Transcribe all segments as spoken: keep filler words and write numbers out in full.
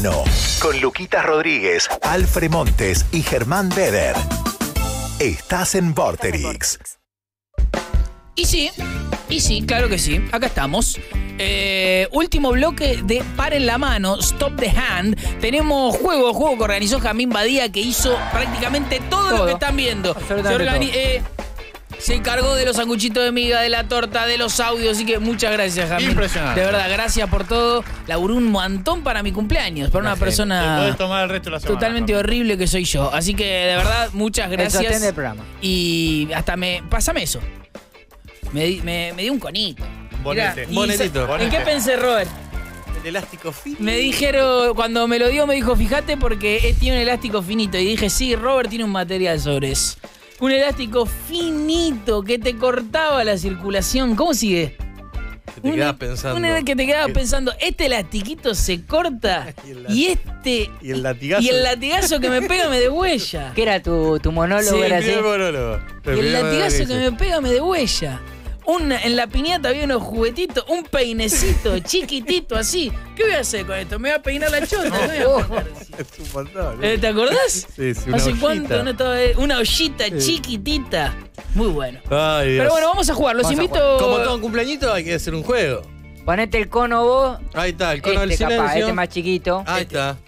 mano con Luquita Rodríguez, Alfred Montes y Germán Beder. Estás en Vorterix. Y sí, y sí, claro que sí, acá estamos. Eh, último bloque de Paren la Mano, Stop the Hand. Tenemos juego, juego que organizó Jamín Badía, que hizo prácticamente todo, todo. lo que están viendo. Se, eh, se encargó de los sanguchitos de miga, de la torta, de los audios. Así que muchas gracias, Jamín. Impresionante. De verdad, gracias por todo. Laburó un montón para mi cumpleaños. Para una sí, persona te podés tomar el resto de la semana, totalmente Ramón. Horrible que soy yo. Así que de verdad, muchas gracias. El programa. Y hasta me... Pásame eso. Me, me, me dio un conito. Bonete, Mirá, bonetito. ¿En bonete. qué pensé, Robert? El elástico finito. Me dijeron, cuando me lo dio, me dijo, fíjate porque tiene un elástico finito. Y dije, sí, Robert tiene un material sobre eso. Un elástico finito que te cortaba la circulación. ¿Cómo sigue? Que te una, quedabas pensando. Una vez que te quedabas que... pensando, este elastiquito se corta y, el y este... Y el latigazo. Y el latigazo que me pega me degüella. ¿Qué era tu, tu monólogo? Sí, era el así? monólogo. Y el, el latigazo que me pega me degüella. Una, en la piñata había unos juguetitos, un peinecito chiquitito así. ¿Qué voy a hacer con esto? Me voy a peinar la chota. No, no, es un montón, ¿eh? ¿Te acordás? Sí, sí, ¿Hace ollita. cuánto? No estaba, una ollita sí. chiquitita. Muy bueno. Ay, Dios. Pero bueno, vamos a jugar. Los vamos invito... Jugar. Como todo un cumpleañito hay que hacer un juego. Ponete el cono vos. Ahí está, el cono este, del silencio. Capaz, este más chiquito. Ahí este. está.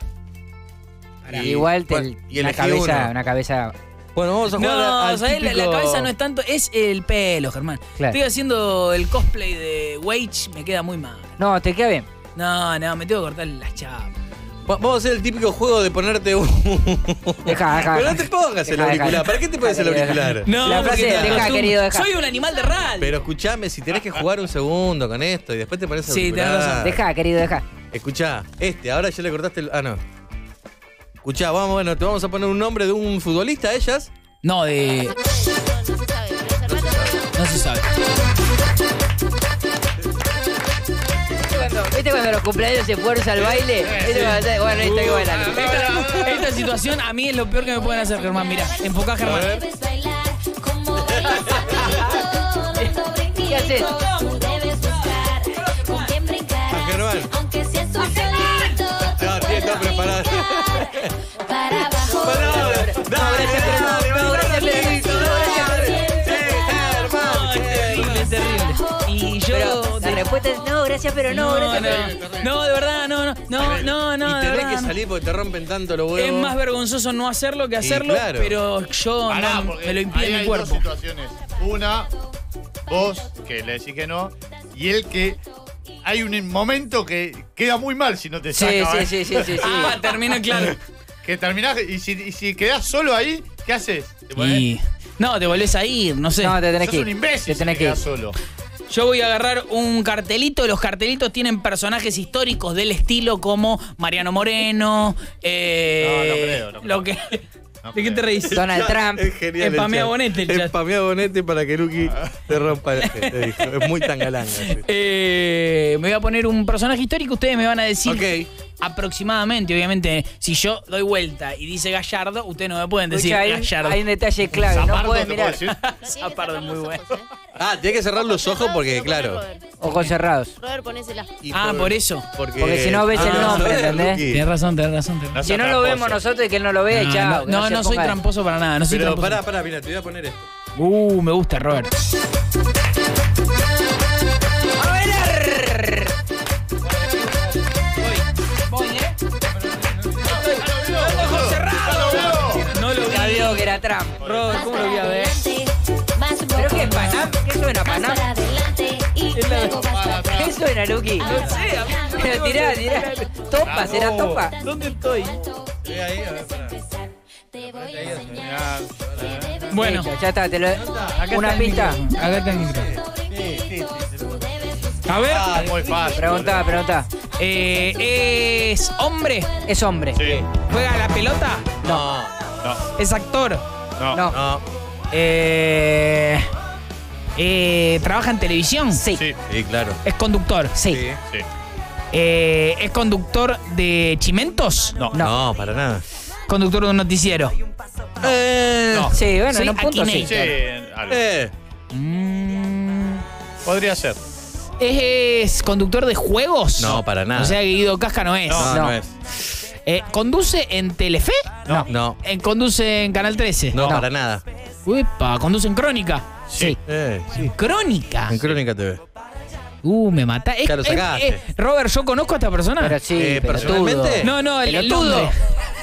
Pará. Igual te, bueno, y una, cabeza, una cabeza... Bueno, vamos a jugar no, al ¿sabés? Típico... La, la cabeza no es tanto, es el pelo, Germán. Claro. Estoy haciendo el cosplay de Wade, me queda muy mal. No, te queda bien. No, no, me tengo que cortar las chapas. Va, vamos a hacer el típico juego de ponerte un... Deja, deja. Pero no te pongas deja, el auricular. Deja. ¿Para qué te pones el auricular? No, la frase es, deja, no, querido, deja. Soy un animal de radio. Pero escuchame, si tenés que jugar un segundo con esto y después te pones el sí, auricular. Sí, tenés razón. Deja, querido, deja. Escuchá, este, ahora ya le cortaste el... Ah, no. Escuchá, vamos, bueno, te vamos a poner un nombre de un futbolista a ellas. No, de... No se sabe. No se sabe. ¿Viste cuando los cumpleaños se fuerza al baile? Sí. Eso va a ser... Bueno, esta, igual, esta, esta situación a mí es lo peor que me pueden hacer, Germán. Mirá, enfocá, Germán. ¿Qué haces? A Germán. No, tío, está preparado. Para abajo. Dale, dale, dale, dale, terrible, terrible. Y yo la respuesta es no, gracias, pero no, gracias. No, de verdad, no, no, no, no, no. Y tenés que salir porque te rompen tanto los huevos. Es más vergonzoso no hacerlo que hacerlo, pero yo no, me lo impide mi cuerpo. Hay dos situaciones. Una, vos que le decís que no, y el que hay un momento que queda muy mal si no te saca. Sí, ¿eh? sí, sí, sí, sí, sí. Ah, termina claro. Que terminás y si, y si quedás solo ahí, ¿qué haces? ¿Te y... No, te volvés a ir, no sé. No, te tenés Sos que ir. un imbécil te tenés si que quedás ir. solo. Yo voy a agarrar un cartelito. Los cartelitos tienen personajes históricos del estilo como Mariano Moreno. Eh, no, no creo, no creo. Lo que... No, ¿De qué te reís? Donald Trump. Es genial. Empamea Bonete, el chat. Empamea Bonete para que Luqui te rompa el jefe. Es muy tangalanga. Eh, me voy a poner un personaje histórico. Ustedes me van a decir okay. aproximadamente. Obviamente, si yo doy vuelta y dice Gallardo, ustedes no me pueden decir hay, Gallardo. Hay un detalle clave. Zapardo, no puedes mirar. Zapardo es muy bueno. Ojos, ¿eh? Ah, tenés que cerrar los ojos porque, claro. Ojos cerrados. Robert, ponésela. Ah, por eso. Porque, porque si no ves ah, el nombre, ¿entendés? Tienes razón, tenés razón. Tenés razón. Si no lo vemos nosotros y que él no lo vea, no, chao. No, no, no soy tramposo para nada. No soy Pero tramposo. pará, pará, mira, te voy a poner esto. Uh, me gusta, Robert. ¡A ver! Voy, voy, ¿eh? ¡Ojos cerrados! No lo vi. Ya veo que era Trump. Robert, ¿cómo lo voy a ver? ¿Pero qué es Panam? ¿Qué suena Panam? ¿Qué suena, Luqui? No sé, pero tirá, tirá. Topa, será topa. ¿Dónde estoy? Estoy ahí, a ver, pará. Te voy a enseñar. Bueno, ya está, te lo. Una pista. Acá está el micro. Sí, sí, sí. A ver. Ah, muy fácil. Preguntá, preguntá. Eh, ¿Es hombre? Es hombre. Sí. ¿Juega la pelota? No. No. ¿Es actor? No. No. no. Eh, eh, ¿Trabaja en televisión? Sí. Sí, sí, claro. ¿Es conductor? Sí, sí. Eh, ¿Es conductor de Chimentos? No, no, no, para nada. ¿Conductor de un noticiero? No. Eh, no. Sí, bueno, sí, en un punto sí. sí algo. Eh. Mm. Podría ser. ¿Es, ¿Es conductor de juegos? No, para nada. O sea, Guido Casca no es. No, no, no es. Eh, ¿Conduce en Telefe? No. no. Eh, ¿Conduce en Canal trece? No, no, para nada. Uepa, ¿conduce en Crónica? Sí. sí. Eh, sí. ¿Crónica? En Crónica T V. Uh, me mata. Es, claro, sacaste. Es, es, Robert, yo conozco a esta persona. Pero sí, eh, personalmente. No, no, el, el tudo.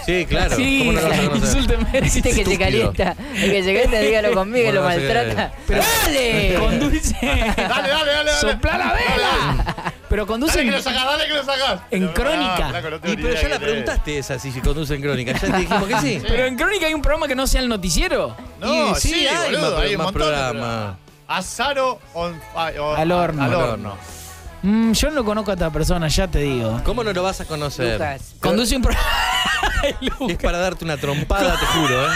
Sí, claro. Sí, ¿cómo no lo vas a conocer? Insúlteme. Viste que se calienta. El que se calienta, dígalo conmigo, que lo maltrata. Pero, ¡dale! Conduce. Dale, dale, dale. Sopla la vela. Pero conduce. Dale que lo sacas, dale que lo sacas. En Crónica. Y pero ya la preguntaste esa, si conduce en Crónica. Ya te dijimos que sí. Pero en Crónica hay un programa que no sea el noticiero. No, sí, hay un montón de programas. Azaro o, o, al horno. Al horno. Mm, yo no conozco a esta persona, ya te digo. ¿Cómo no lo vas a conocer? Lucas. Conduce un programa. Es para darte una trompada, te juro, ¿eh?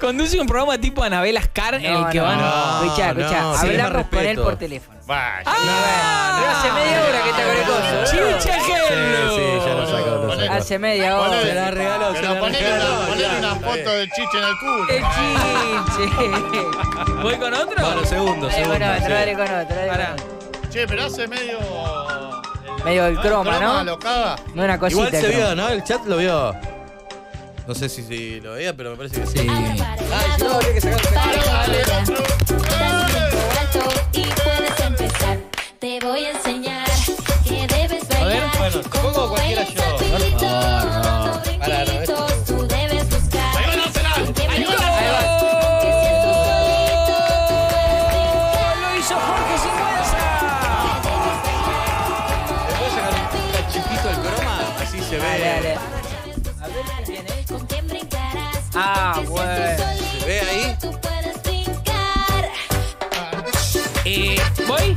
Conduce un programa tipo Anabel Ascar, no, en el que no, van. No, escuchá, escuchá. No, hablamos con él por teléfono. Vaya. Ah, no, hace media hora que está con el coso. Chucha, sí, sí, ya lo saco. Hace media hora. Ponle, se la regaló. Pero ponele una, una foto del chiche en el culo. El chiche. ¿Voy con otro? Bueno, segundo, segundo. Eh, bueno, sí. Dale con otro. Dale Pará. Con otro. Che, pero hace medio... El, medio el, el croma, ¿no? Croma, ¿no? No, una cosita. Igual se vio, ¿no? El chat lo vio. No sé si, si lo veía, pero me parece que sí. Sí. Ay, no, había que sacar el y puedes empezar. Te voy a enseñar. A ver, bueno, pongo cualquiera yo. No, no. Para, no, esto. Tú debes buscar. ¡Ahí va, ¡Lo hizo Jorge sin bolsa! ¿Le puedo sacar un cachipito el croma? Así se ve. Dale, dale. A ver si viene. Ah, bueno. ¿Se ve ahí? Eh, ¿voy?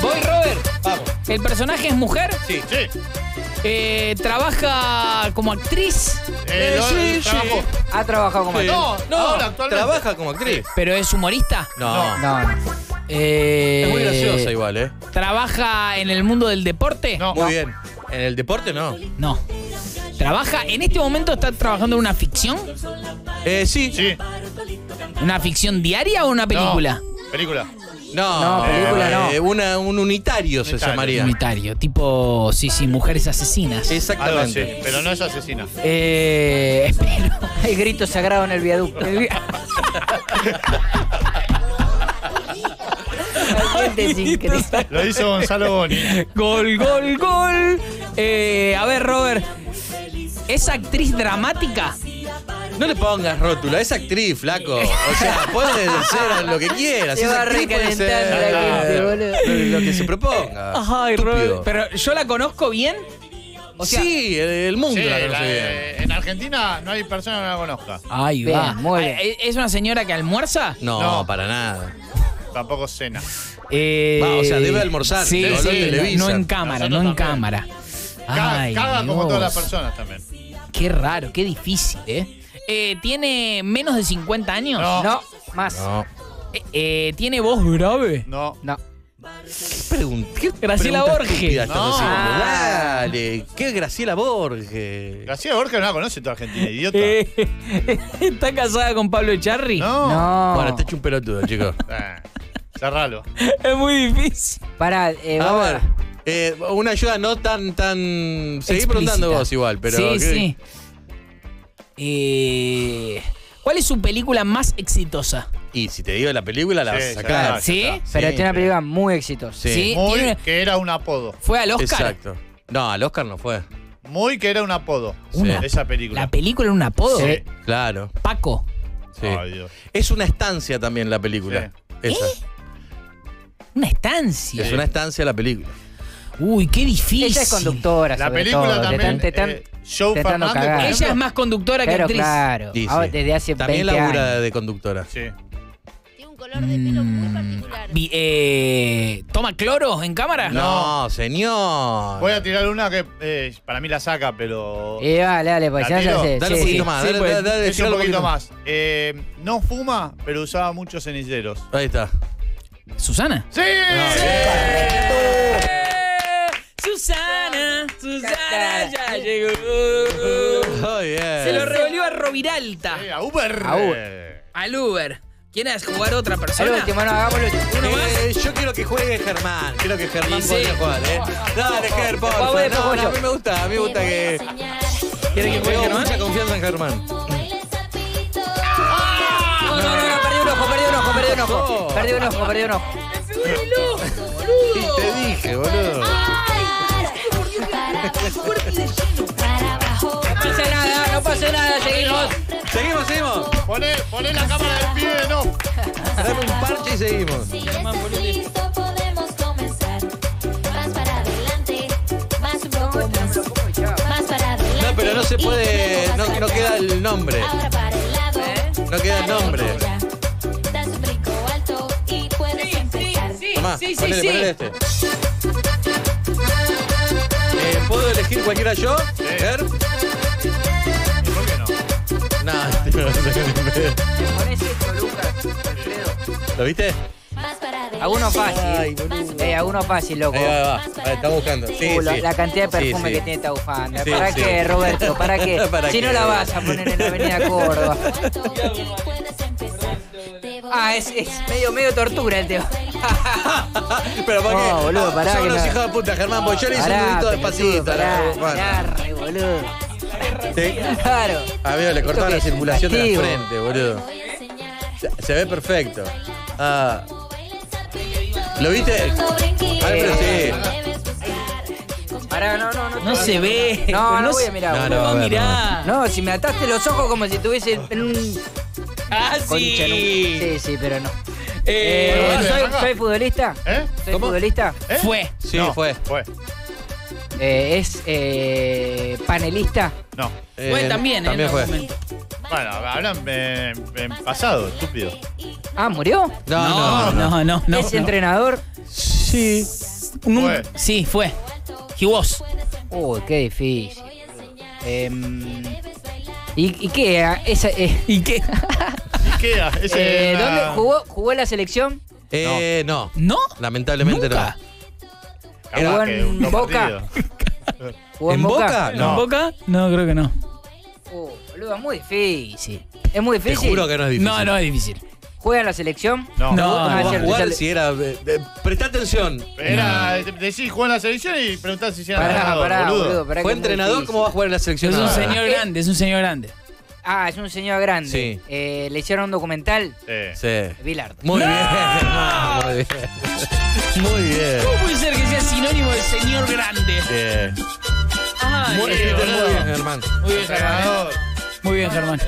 ¿Voy, Robert? Vamos. ¿El personaje es mujer? Sí. Sí. Eh, ¿Trabaja como actriz? Eh, no, sí, sí. ¿Ha trabajado como actriz? No, no, ahora actualmente. ¿Trabaja como actriz? ¿Pero es humorista? No. No. no. Eh, es muy graciosa igual, ¿eh? ¿Trabaja en el mundo del deporte? No. Muy no. bien. ¿En el deporte no? No. ¿Trabaja? ¿En este momento está trabajando en una ficción? Eh, sí. sí. ¿Una ficción diaria o una película? No. Película. No, no, película eh, no. Una, un unitario, unitario se llamaría. Unitario, tipo, sí, sí, mujeres asesinas. Exactamente. Algo así, pero no es asesina. Eh, espero. Hay grito sagrado en el viaducto. Lo hizo Gonzalo Boni. Gol, gol, gol. Eh, a ver, Robert. ¿Es actriz dramática? No le pongas rótula, es actriz, flaco. O sea, puede ser lo que quieras. Se va recalentando la gente, boludo. Lo que se proponga. Ay, Robert. Pero yo la conozco bien. O sea, sí, el mundo sí, la conoce la, bien. Eh, en Argentina no hay persona que no la conozca. Ay, va. Muy bien. ¿Es una señora que almuerza? No, no, para nada. Tampoco cena. Eh, va, o sea, debe almorzar. Sí, sí, sí, no en cámara, no en también. cámara. Ay, Cada Dios. como todas las personas también. Qué raro, qué difícil, ¿eh? Eh, ¿Tiene menos de cincuenta años? No, no más. No. Eh, eh, ¿Tiene voz grave? No. No. ¿Qué pregunta? ¿Qué Graciela Borges. No. Ah. Dale, ¿qué Graciela Borges? Graciela Borges no la conoce toda Argentina, idiota. Eh, ¿Está casada con Pablo Echarri? No. no. Bueno, te echo un pelotudo, chicos. Cerralo. Es muy difícil. Pará, eh, a ver. Eh, una ayuda no tan, tan... Seguí explícita. Preguntando vos igual, pero... Sí, ¿qué? sí. Eh, ¿Cuál es su película más exitosa? Y si te digo la película, la sí, vas a sacar. ¿Sí? ¿Sí? Pero sí, tiene una película muy exitosa. Sí. ¿Sí? Muy una... que era un apodo. ¿Fue al Oscar? Exacto. No, al Oscar no fue. Muy que era un apodo. Una... Esa película. ¿La película era un apodo? Sí. Claro. Paco. Sí. Oh, Dios. Es una estancia también la película. Sí. Esa. ¿Eh? ¿Una estancia? Es una estancia la película. Uy, qué difícil. Ella es conductora. La película todo. también. Te tan, te tan, eh, Joe te Fernández. Cagando. Ella es más conductora que pero, actriz. Claro. Sí, sí. Ah, desde hace también labura años. de conductora. Sí. Tiene un color de pelo mm. muy particular. Eh, ¿Toma cloro en cámara? No, no, señor. Voy a tirar una que eh, para mí la saca, pero. Eh, vale, dale, pues ya, ya sé. Dale un sí, poquito sí, más. Sí, dale, pues, dale, es un poquito más. más. Eh, no fuma, pero usaba muchos ceniceros. Ahí está. ¿Susana? ¡Sí! No, sí. sí. Susana, Susana ya llegó. Oh, yeah. Se lo revolvió a Roviralta. Sí, a Uber. A Uber. Al Uber. ¿Quieres jugar otra persona? El último, no, hagámoslo. ¿Uno eh, más? Yo quiero que juegue Germán. Quiero que Germán sí, podría jugar, ¿eh? Dale, Ger, por favor. No, no, a mí me gusta, a mí me gusta que... ¿Quiere que juegue Germán? Mucha confianza en Germán. ¡Ah! No, no, no, no, perdí un ojo, perdí un ojo, perdí un ojo. Perdí un ojo, perdí un ojo. ¡Me seguro el ojo, boludo! Te dije, boludo. No pasa nada, no pasa nada, seguimos. Seguimos, seguimos. Poné, poné la cámara del pie, no. Dame un parche y seguimos. Listo, podemos comenzar. Más para adelante, más un poco más. Más para adelante. No, pero no se puede, no, no queda el nombre. Ahora para el lado. No queda el nombre. Das un brinco alto y puedes empezar. Tomá, ponele, ponele este. Eh, ¿Puedo elegir cualquiera yo? ¿Ver? No, tío, no sé qué me pedo. Te pones esto, Lucas, Alfredo. ¿Lo viste? A uno fácil. Ay, eh, a uno fácil, loco. Ahí va, va. Ahí está buscando. Sí, uh, sí. La cantidad de perfume sí, que sí. tiene esta bufanda. Sí, ¿Para sí. qué, Roberto? ¿Para qué? ¿Para si qué? No la vas a poner en la avenida Córdoba. Ah, es, es medio, medio tortura el tema. Pero para qué. No, boludo, pará. Son unos hijos de puta, Germán, porque yo le hice un nudito despacito. Pará, pará, boludo. Sí. Claro. A mí le cortaba la circulación castigo. de la frente, boludo. Se, se ve perfecto. Ah. ¿Lo viste? Eh. Sí. Pará, no, no, no. No se ve. No, no voy a mirar. No, no, no, mirá. No, si me ataste los ojos como si estuviese en un... Ah, sí. En un... Sí, sí, pero no. Eh, eh, ¿soy, ¿Soy futbolista? ¿Eh? ¿Soy ¿Cómo? futbolista? ¿Eh? Fue. Sí, no, fue. Fue. Eh, ¿Es eh, panelista? No. Eh, fue también, ¿eh? También fue. Momento. Bueno, hablan eh, en pasado, estúpido. ¿Ah, murió? No, no, no. no, no, no, no ¿Es no. entrenador? Sí. Fue. Sí, fue. He was. Uy, qué difícil. Eh, ¿Y, y qué? Esa, eh. ¿Y qué? ¿Y qué? Eh, era... ¿Dónde jugó, jugó la selección? Eh, no. ¿No? Lamentablemente Nunca. no. ¿Jugó en Boca? ¿Jugó en Boca? No. ¿En Boca? No, creo que no. Uh, boludo, es muy difícil. ¿Es muy difícil? Te juro que no es difícil. No, no es difícil. ¿Juega en la selección? No. No, no, no. Jugar si era... Eh, eh, prestá atención. Era... No. Decís, juega en la selección y preguntás si era entrenador, pará, boludo. boludo pará ¿Fue entrenador? ¿Cómo va a jugar en la selección? Es un señor grande, es un señor grande. Ah, es un señor grande. Sí. Eh, ¿Le hicieron un documental? Sí. Sí. Bilardo. Muy ¡No! bien, hermano, muy bien. Muy bien. ¿Cómo puede ser que sea sinónimo de señor grande? Bien. Ah, muy, bien, bien, muy bien, Germán. Muy bien, Germán. Muy bien, Germán.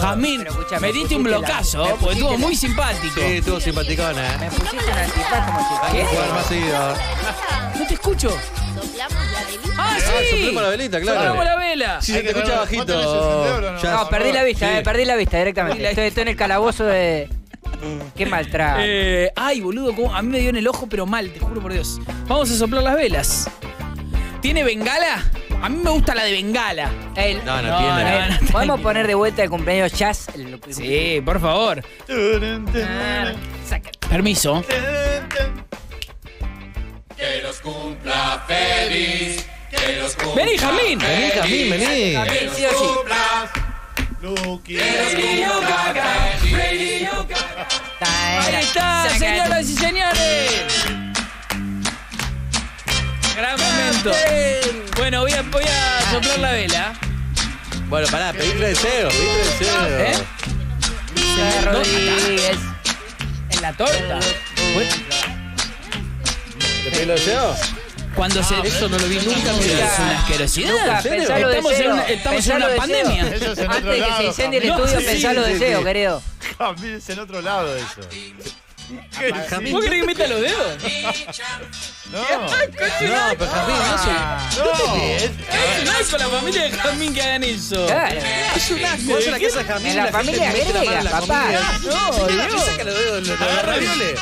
Jamín, me diste un blocazo, la... porque estuvo la... muy simpático. Sí, estuvo simpaticona, ¿eh? Me pusiste un antipaz como si... Hay que jugar más seguido. No te escucho. Soplamos la velita. Ah, sí. Soplamos la velita, claro. Soplamos la vela. Si sí, se te escucha bajito. No, no, no, perdí la vista, sí. eh, perdí la vista directamente. Estoy, estoy en el calabozo de... Qué mal trago. Eh, ay, boludo, como a mí me dio en el ojo, pero mal, te juro por Dios. Vamos a soplar las velas. ¿Tiene bengala? A mí me gusta la de bengala. El... No, no, no tiene. No, no, no, no, ¿Podemos poner de vuelta el cumpleaños jazz? El... Sí, por favor. Ah, permiso. Que los cumpla feliz. Que los cumpla Vení, Jamín. Vení, Jamín, vení. Que los cumpla. Luquita. Ahí está, señoras y señores. Gran momento. Bueno, voy a, voy a soplar la vela. Bueno, pará, pedirle deseo, pedirle deseo. ¿Eh? Luquita Rodríguez. En la torta. ¿Te pedí deseo? Cuando ah, se, eso no lo vi nunca, mira, es una asquerosidad. Estamos en una, estamos en una pandemia. Eso es en Antes de que lado, se incendie Jamín. el estudio, no, pensá sí, los sí, deseos, sí. querido. Jamín, es en otro lado eso. ¿Qué? ¿Vos querés que meta los dedos? No, no, pero Jamín, no No, no, es, es un asco la familia de Jamín que hagan eso. Claro. Es un asco, es la casa de Jamín. En la, la familia griega, papá. No, no. Saca los dedos, los ravioles.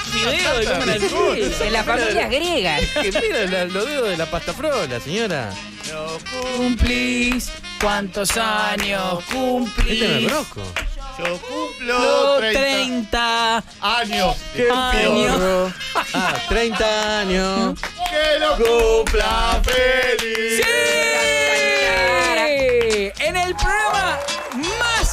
En la familia griega. Que mira los dedos de la pasta frola, señora. No cumplís. ¿Cuántos años cumplís? Este me conozco. Yo cumplo treinta años. ¡Qué años! Ah, treinta años. ¡Que lo cumpla feliz! ¡Sí! En el programa más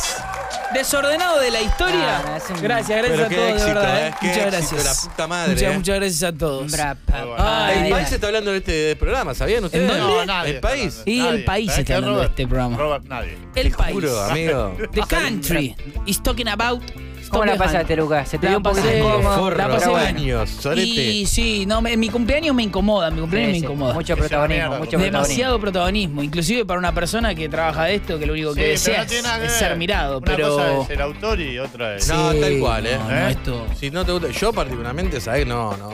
desordenado de la historia. Ah, un... Gracias, gracias a todos, éxito, de verdad. ¿Eh? Muchas gracias. Éxito, la puta madre, muchas, eh. muchas gracias a todos. Brapa. Ah, el país está hablando en este programa, ¿sabían ustedes? No, nadie. El país. Y nadie, el país está hablando de este programa. Robert, nadie. El país. Juro, amigo. The country is talking about. ¿Cómo la pasaste, Lucas? Se te dio un poquito incómodo. La pasé años, solete. Y sí, no, me, mi cumpleaños me incomoda, mi cumpleaños sí, sí. me incomoda. Mucho protagonismo, mucho protagonismo. Demasiado protagonismo, inclusive para una persona que trabaja de esto, que lo único que sí, desea es, es ser mirado. Una pero... cosa es el autor y otra es... No, sí, tal cual, ¿eh? No, no, esto... Si no te gusta... Yo particularmente, ¿sabes? No, no.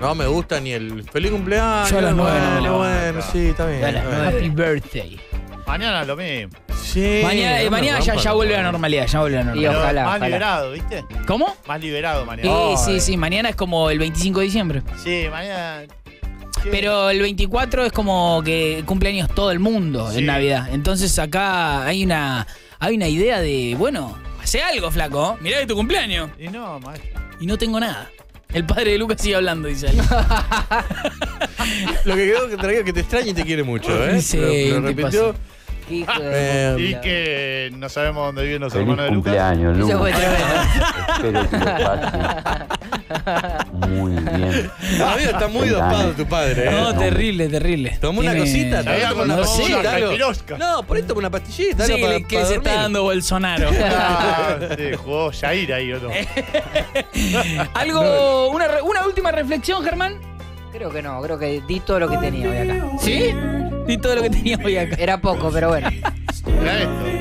No me gusta ni el feliz cumpleaños. Yo a las nueve. Bueno, bueno, sí, está bien. A las nueve. Happy birthday. Mañana lo mismo. Sí. Mañana, eh, mañana ya, ya vuelve a la normalidad, ya vuelve a la normalidad. Y ojalá, más ojalá. liberado, ¿viste? ¿Cómo? Más liberado mañana. Sí, oh, sí, eh. sí, mañana es como el veinticinco de diciembre. Sí, mañana... Sí. Pero el veinticuatro es como que cumpleaños todo el mundo sí. en Navidad. Entonces acá hay una, hay una idea de, bueno, hace algo, flaco. Mirá que tu cumpleaños. Y no, maestro. Y no tengo nada. El padre de Lucas sigue hablando, dice él. Lo que quedó que traigo es que te extraña y te quiere mucho, ¿eh? Sí, lo, lo repitió. Eh, y que no sabemos dónde viven los hermanos de Lucas. Cumpleaños, Lucas. Eso fue tremendo. Espero que lo pases muy bien. Amigo, está muy dopado tu padre. ¿Eh? No, terrible, terrible. Tomó una cosita, tomó una cosita. No, por ahí tomó una pastillita. Sí, para, que para se dormir. Está dando Bolsonaro. Ah, sí, jugó Jair ahí o no. Algo, una, una última reflexión, Germán. Creo que no, creo que di todo lo que tenía hoy acá. ¿Sí? Di todo lo que tenía hoy acá. Era poco, pero bueno.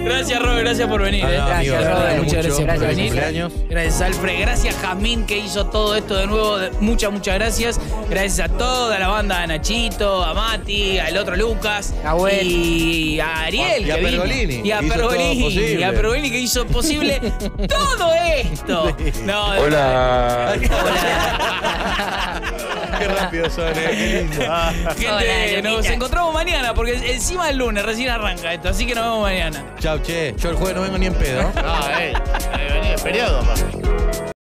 Gracias, Robert, gracias por venir. Ah, eh. Gracias, amigo, Robert, muchas gracias, gracias por venir. Cumpleaños. Gracias, Alfred. Gracias, Jamín, que hizo todo esto de nuevo. Muchas, muchas gracias. Gracias a toda la banda, a Nachito, a Mati, al otro Lucas. A Abuel. Y a Ariel. Y a Pergolini. Y a Pergolini. Y a Pergolini, que hizo posible todo esto. No, hola. Hola. Qué rápido son, eh. Qué lindo. Ah. Gente, hola, nos encontramos mañana, porque encima el lunes recién arranca esto, así que nos vemos mañana. Chau, che. Yo el jueves no vengo ni en pedo. No, eh.